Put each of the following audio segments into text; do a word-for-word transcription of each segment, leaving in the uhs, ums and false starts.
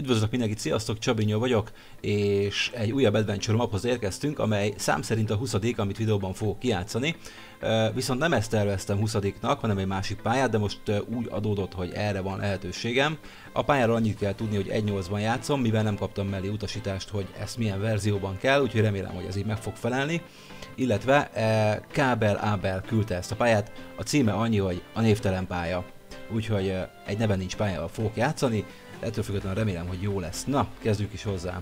Üdvözlök mindenkit, sziasztok, Csabinyó vagyok, és egy újabb adventure maphoz érkeztünk, amely szám szerint a huszadik, amit videóban fogok kijátszani. Viszont nem ezt terveztem huszadiknak, hanem egy másik pályát, de most úgy adódott, hogy erre van lehetőségem. A pályáról annyit kell tudni, hogy egy nyolcban játszom, mivel nem kaptam mellé utasítást, hogy ezt milyen verzióban kell, úgyhogy remélem, hogy ez így meg fog felelni. Illetve Kábel Ábel küldte ezt a pályát, a címe annyi, hogy a névtelen pálya. Úgyhogy egy neven nincs pályával fogok játszani, ettől függetlenül remélem, hogy jó lesz. Na, kezdjük is hozzá.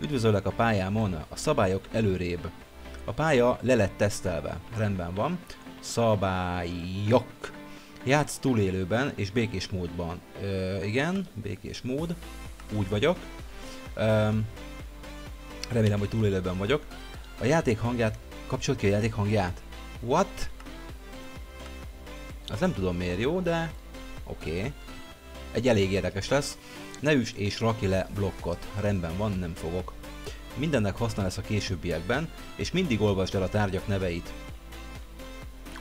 Üdvözöllek a pályámon, a szabályok előrébb. A pálya le lett tesztelve. Rendben van. Szabályok. Játsz túlélőben és békés módban. Ö, igen, békés mód. Úgy vagyok. Ö, remélem, hogy túlélőben vagyok. A játék hangját, kapcsolt ki a játék hangját. What? Az nem tudom miért jó, de oké. Okay. Egy elég érdekes lesz. Ne üss és rakj le blokkot. Rendben van, nem fogok. Mindennek használ lesz a későbbiekben, és mindig olvasd el a tárgyak neveit.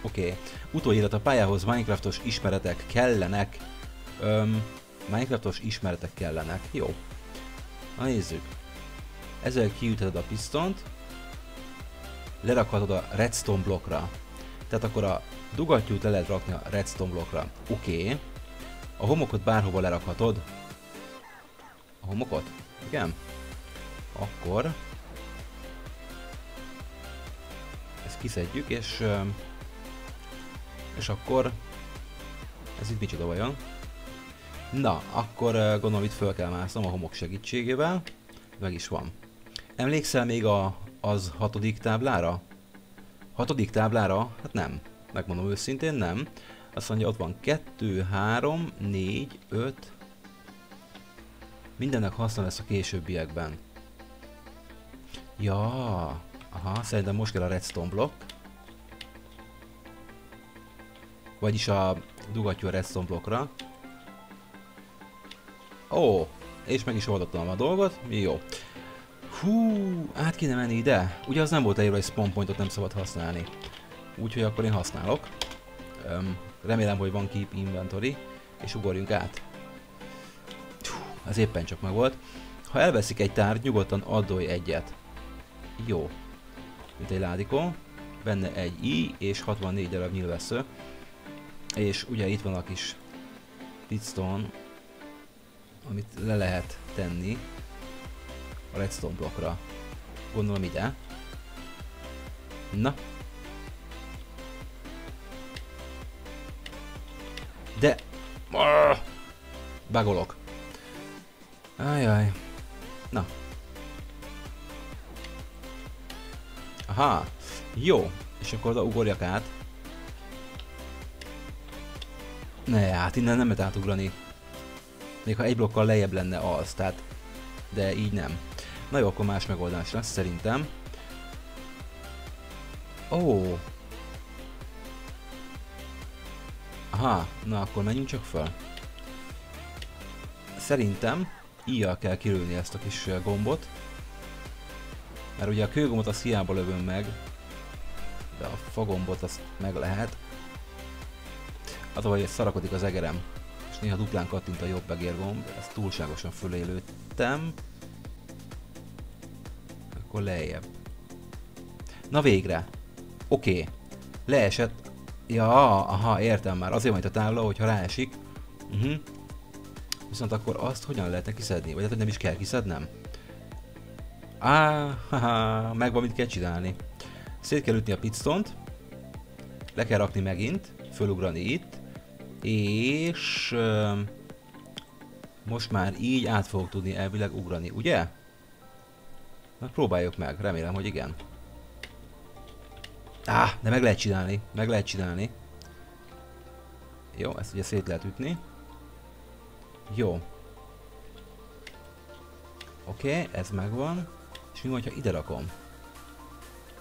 Oké. Okay. Utóélet a pályához Minecraftos ismeretek kellenek. Öm, Minecraftos ismeretek kellenek. Jó. Na nézzük. Ezzel kiütheted a pisztont. Lerakhatod a Redstone blokkra. Tehát akkor a dugattyút le lehet rakni a Redstone blokkra. Oké. Okay. A homokot bárhova lerakhatod. A homokot? Igen. Akkor ezt kiszedjük, és és akkor ez itt micsoda vajon? Na, akkor gondolom itt föl kell másznom a homok segítségével. Meg is van. Emlékszel még a, az hatodik táblára? Hatodik táblára? Hát nem. Megmondom őszintén, nem. Azt mondja, ott van kettő, három, négy, öt. Mindennek haszna lesz a későbbiekben. Ja, aha, szerintem most kell a Redstone blokk. Vagyis a dugattyú a Redstone blokkra. Ó, és meg is oldottam a dolgot. Jó. Hú, át kéne menni ide. Ugye az nem volt elírva, hogy spawn pointot nem szabad használni. Úgyhogy akkor én használok. Öm, remélem, hogy van keep inventory, és ugorjunk át. Az éppen csak meg volt. Ha elveszik egy tárgy, nyugodtan addolj egyet. Jó. Mint egy ládikó. Benne egy i és hatvannégy darab nyilvessző. És ugye itt van a kis redstone, amit le lehet tenni a redstone blokkra. Gondolom ide. Na. De... bagolok. Ajaj. Na. Aha. Jó. És akkor oda ugorjak át. Ne, hát innen nem lehet átugrani. Még ha egy blokkal lejjebb lenne az, tehát... De így nem. Na jó, akkor más megoldás lesz szerintem. Ó. Aha. Na akkor menjünk csak fel. Szerintem íjjal kell kilőni ezt a kis gombot. Mert ugye a kőgombot azt hiába lövöm meg. De a fagombot azt meg lehet. Attól, hogy szarakodik az egerem. És néha duplán kattint a jobb egérgomb. Ezt túlságosan fölélődtem. Akkor lejjebb. Na végre. Oké. Okay. Leesett. Ja, aha, értem már. Azért van itt a tábla, hogyha ráesik. Mhm. Uh-huh. Viszont akkor azt hogyan lehetne kiszedni? Vagy lehet, hogy nem is kell kiszednem? Áááá, ah, megvan, mit kell csinálni. Szét kell ütni a pitstont, le kell rakni megint, fölugrani itt, és euh, most már így át fogok tudni elvileg ugrani, ugye? Na próbáljuk meg, remélem, hogy igen. Áh, ah, de meg lehet csinálni, meg lehet csinálni. Jó, ezt ugye szét lehet ütni. Jó. Oké, okay, ez megvan. És mi van, ha ide rakom?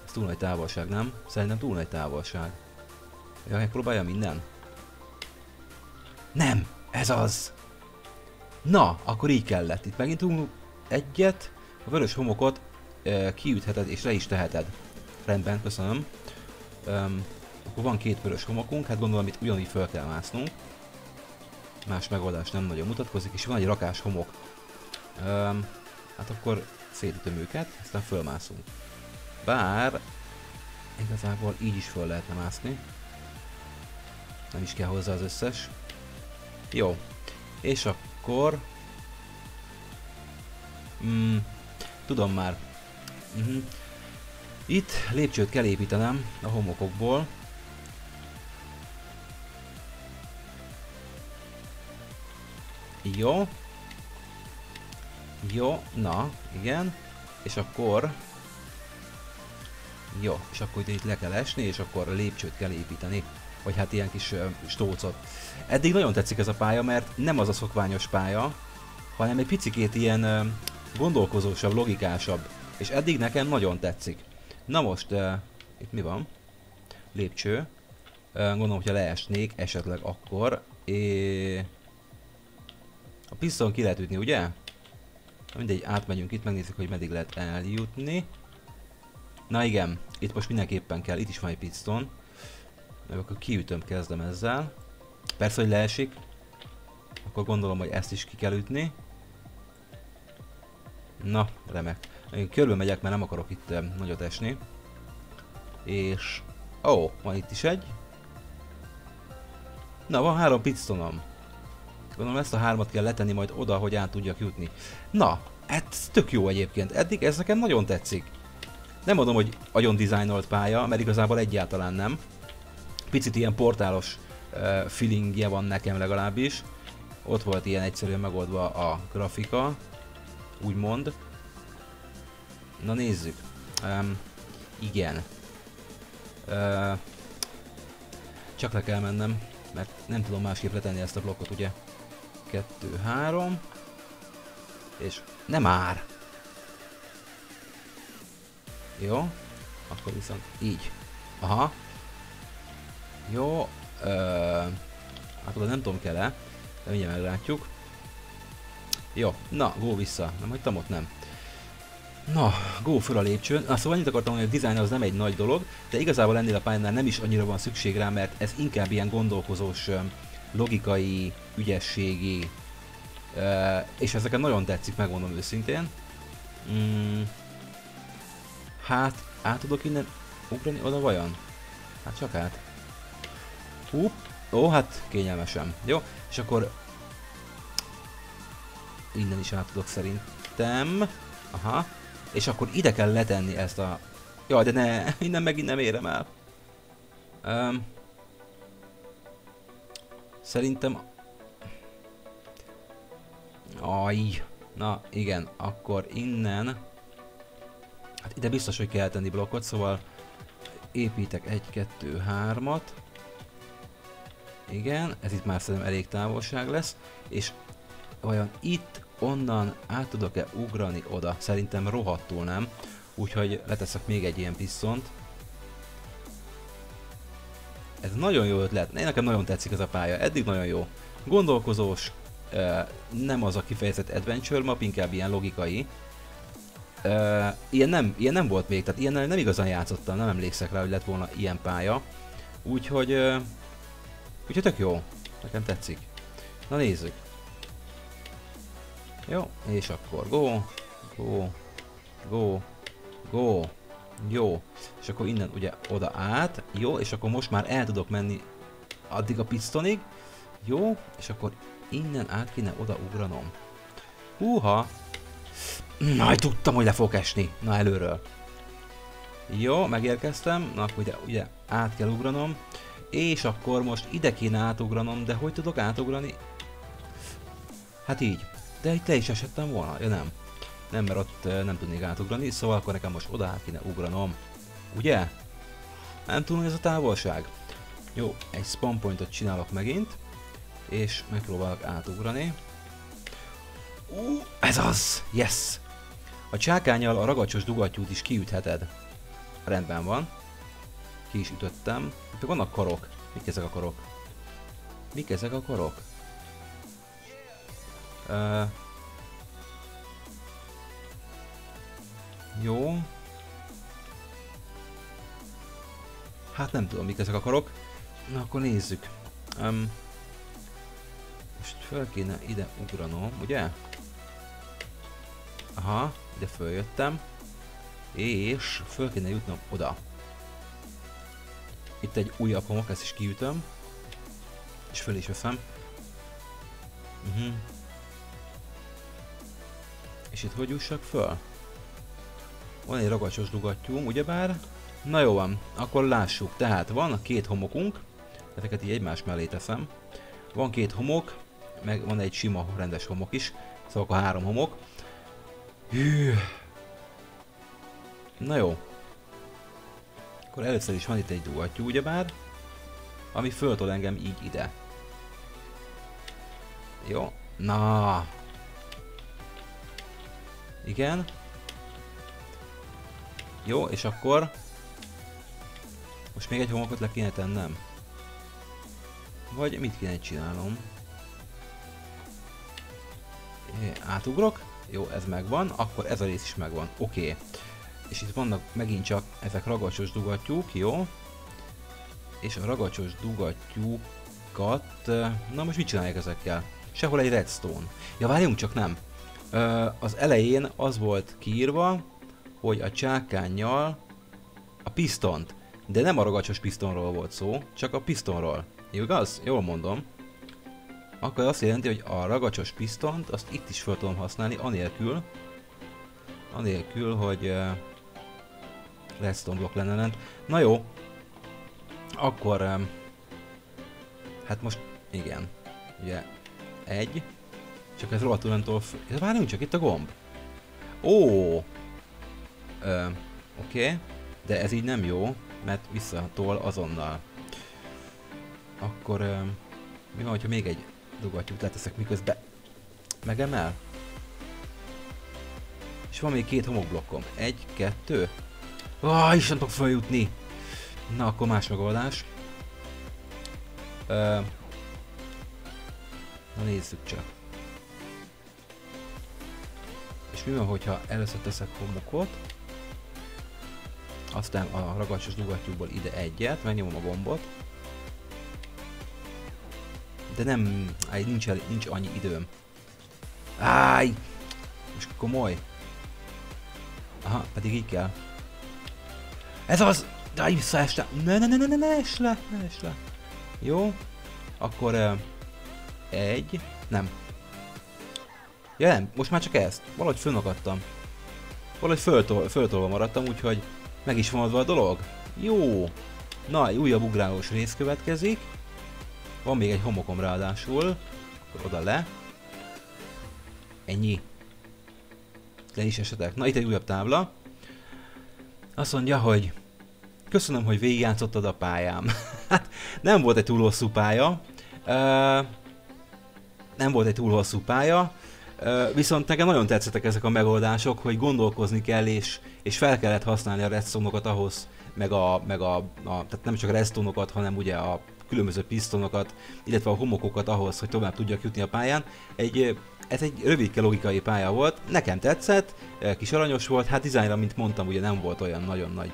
Ez túl nagy távolság, nem? Szerintem túl nagy távolság. Jaj, megpróbálja minden? Nem! Ez az! Na, akkor így kellett. Itt megint ugrunk egyet. A vörös homokot e, kiütheted és le is teheted. Rendben, köszönöm. Um, akkor van két vörös homokunk, hát gondolom itt ugyanígy fel kell másznunk. Más megoldás nem nagyon mutatkozik, és van egy rakás homok. Öm, hát akkor szétütöm őket, aztán fölmászunk. Bár igazából így is föl lehetne mászni. Nem is kell hozzá az összes. Jó. És akkor... Mm, tudom már. Mm-hmm. Itt lépcsőt kell építenem a homokokból. Jó. Jó, na, igen. És akkor... Jó, és akkor itt le kell esni, és akkor lépcsőt kell építeni. Vagy hát ilyen kis uh, stócot. Eddig nagyon tetszik ez a pálya, mert nem az a szokványos pálya, hanem egy picikét ilyen uh, gondolkozósabb, logikásabb. És eddig nekem nagyon tetszik. Na most, uh, itt mi van? Lépcső. Uh, gondolom, hogyha leesnék, esetleg akkor. É... A piszton ki lehet ütni, ugye? Mindegy, átmegyünk itt, megnézzük, hogy meddig lehet eljutni. Na igen, itt most mindenképpen kell, itt is van egy piszton. Meg akkor kiütöm, kezdem ezzel. Persze, hogy leesik. Akkor gondolom, hogy ezt is ki kell ütni. Na, remek. Én körbe megyek, mert nem akarok itt um, nagyot esni. És... Ó, oh, van itt is egy. Na, van három pitstonom. Gondolom, ezt a hármat kell letenni majd oda, hogy át tudjak jutni. Na, ez tök jó egyébként. Eddig ez nekem nagyon tetszik. Nem mondom, hogy agyon dizájnolt pálya, mert igazából egyáltalán nem. Picit ilyen portálos uh, feelingje van nekem legalábbis. Ott volt ilyen egyszerűen megoldva a grafika, úgymond. Na nézzük. Um, igen. Uh, csak le kell mennem, mert nem tudom másképp letenni ezt a blokkot, ugye? Kettő, három. És nem már. Jó. Akkor viszont így. Aha. Jó, ö, hát oda nem tudom kell-e, de mindjárt meglátjuk. Jó, na, go vissza, nem hagytam ott, nem. Na, go föl a lépcsőn. Na, szóval annyit akartam mondani, hogy a dizájn az nem egy nagy dolog, de igazából ennél a pályánál nem is annyira van szükség rá, mert ez inkább ilyen gondolkozós, logikai, ügyességi, ö, és ezeket nagyon tetszik, megmondom őszintén. Mm, hát, át tudok innen ugrani oda vajon? Hát csak át. Hú, ó, hát kényelmesen. Jó, és akkor innen is át tudok szerintem. Aha, és akkor ide kell letenni ezt a... Jaj, de ne, innen megint nem érem el. Um, szerintem... Aj, na igen, akkor innen... Hát ide biztos, hogy kell tenni blokkot, szóval építek egy, kettő, hármat. Igen, ez itt már szerintem elég távolság lesz, és vajon itt, onnan át tudok-e ugrani oda? Szerintem rohadtul nem, úgyhogy leteszek még egy ilyen pisztont. Ez nagyon jó ötlet, én nekem nagyon tetszik ez a pálya, eddig nagyon jó. Gondolkozós, nem az a kifejezett adventure map, inkább ilyen logikai. Ilyen nem, ilyen nem volt még, tehát ilyen nem igazán játszottam, nem emlékszek rá, hogy lett volna ilyen pálya. Úgyhogy... Úgyhogy tök jó, nekem tetszik. Na nézzük. Jó, és akkor go, go, go, go, jó. És akkor innen ugye oda át, jó, és akkor most már el tudok menni addig a pisztonig. Jó, és akkor innen át kéne oda ugranom. Húha! Na, tudtam, hogy le fogok esni. Na, előről. Jó, megérkeztem. Na, akkor ugye, ugye át kell ugranom. És akkor most ide kéne átugranom, de hogy tudok átugrani? Hát így. De itt le is esettem volna, ja nem. Nem, mert ott nem tudnék átugrani, szóval akkor nekem most oda át kéne ugranom. Ugye? Nem tudom, hogy ez a távolság. Jó, egy spawn pointot csinálok megint. És megpróbálok átugrani. Ú, ez az! Yes! A csákánnyal a ragacsos dugattyút is kiütheted. Rendben van. Ki is ütöttem. Itt vannak karok. Mik ezek a karok? Mik ezek a karok? Uh, jó. Hát nem tudom, mik ezek a karok. Na akkor nézzük. Um, most fel kéne ide ugranom, ugye? Aha, ide följöttem. És föl kéne jutnom oda. Itt egy újabb homok, ezt is kiütöm. És föl is veszem. Uh-huh. És itt hogy jussak föl? Van egy ragacsos dugattyúm, ugyebár? Na jó van, akkor lássuk. Tehát van a két homokunk. Ezeket így egymás mellé teszem. Van két homok, meg van egy sima rendes homok is. Szóval akkor három homok. Hű. Na jó. Akkor először is van itt egy dugattyú, ugyebár? Ami föltol engem így ide. Jó. Na. Igen. Jó, és akkor... Most még egy homokot le kéne tennem. Vagy mit kéne csinálnom? É, átugrok. Jó, ez megvan. Akkor ez a rész is megvan. Oké. És itt vannak megint csak ezek ragacsos dugattyúk, jó? És a ragacsos dugattyúkat... Na most mit csinálják ezekkel? Sehol egy redstone. Ja, várjunk csak, nem. Ö, az elején az volt kiírva, hogy a csákánnyal a pisztont. De nem a ragacsos pisztonról volt szó, csak a pisztonról. Igaz? Jól mondom. Akkor azt jelenti, hogy a ragacsos pisztont azt itt is fel tudom használni, anélkül, anélkül, hogy uh, redstone block lenne lent. Na jó. Akkor... Um, hát most... Igen. Ugye... Egy. Csak ez rohadtul nem tudom... Várjunk csak, itt a gomb. Ó! Uh, Oké. Okay. De ez így nem jó, mert visszatol azonnal. Akkor um, mi van, hogyha még egy dugattyút leteszek, miközben megemel? És van még két homokblokkom. Egy, kettő. Ah, Isten, tudok feljutni! Na, akkor más megoldás. Uh, na nézzük csak. És mi van, hogyha először teszek homokot? Aztán a ragacsos dugattyúból ide egyet, megnyomom a gombot. De nem, áj, nincs, el, nincs annyi időm. Áj! Most komoly. Aha, pedig így kell. Ez az! Áj, visszaestem! Ne, ne, ne, ne, ne, ne, es le, ne, es le. Jó. Akkor... Uh, egy... Nem. Ja nem, most már csak ezt. Valahogy fönnakadtam. Valahogy föltol, föltolva maradtam, úgyhogy... Meg is van adva a dolog? Jó! Na, egy újabb ugrálós rész következik. Van még egy homokom ráadásul. Akkor oda le. Ennyi. Le is esetek. Na, itt egy újabb tábla. Azt mondja, hogy... Köszönöm, hogy végigjátszottad a pályám. Hát, nem volt egy túl hosszú pálya. Ö... Nem volt egy túl hosszú pálya. Uh, viszont nekem nagyon tetszettek ezek a megoldások, hogy gondolkozni kell, és, és fel kellett használni a redstone-okat ahhoz, meg a, meg a, a tehát nem csak redstone-okat, hanem ugye a különböző pisztonokat, illetve a homokokat ahhoz, hogy tovább tudjak jutni a pályán. Egy, ez egy rövidke logikai pálya volt, nekem tetszett, kis aranyos volt, hát dizájnra, mint mondtam, ugye nem volt olyan nagyon nagy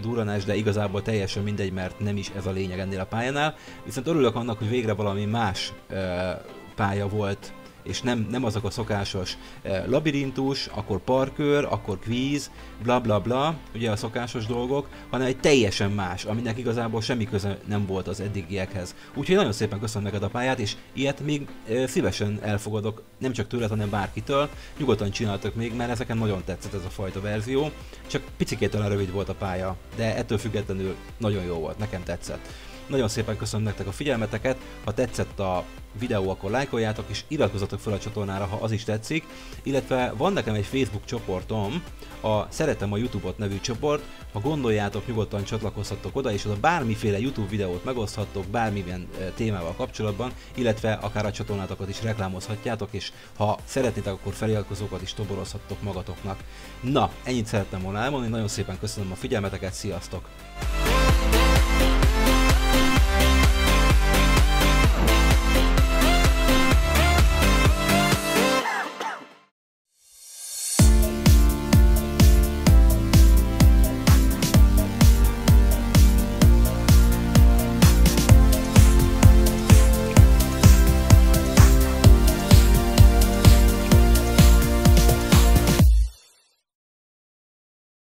durranás, de igazából teljesen mindegy, mert nem is ez a lényeg ennél a pályánál, viszont örülök annak, hogy végre valami más uh, pálya volt, és nem, nem azok a szokásos eh, labirintus, akkor parkőr, akkor kvíz, bla bla bla, ugye a szokásos dolgok, hanem egy teljesen más, aminek igazából semmi köze nem volt az eddigiekhez. Úgyhogy nagyon szépen köszönöm neked a pályát, és ilyet még eh, szívesen elfogadok, nem csak tőled, hanem bárkitől. Nyugodtan csináltok még, mert ezeken nagyon tetszett ez a fajta verzió, csak picikét olyan rövid volt a pálya, de ettől függetlenül nagyon jó volt, nekem tetszett. Nagyon szépen köszönöm nektek a figyelmeteket, ha tetszett a videó, akkor lájkoljátok, és iratkozzatok fel a csatornára, ha az is tetszik, illetve van nekem egy Facebook csoportom, a Szeretem a YouTube-ot nevű csoport, ha gondoljátok, nyugodtan csatlakozhattok oda, és oda bármiféle YouTube videót megoszthattok, bármilyen témával kapcsolatban, illetve akár a csatornátokat is reklámozhatjátok, és ha szeretnétek, akkor feliratkozókat is toborozhattok magatoknak. Na, ennyit szerettem volna elmondani, nagyon szépen köszönöm a figyelmeteket, sziasztok!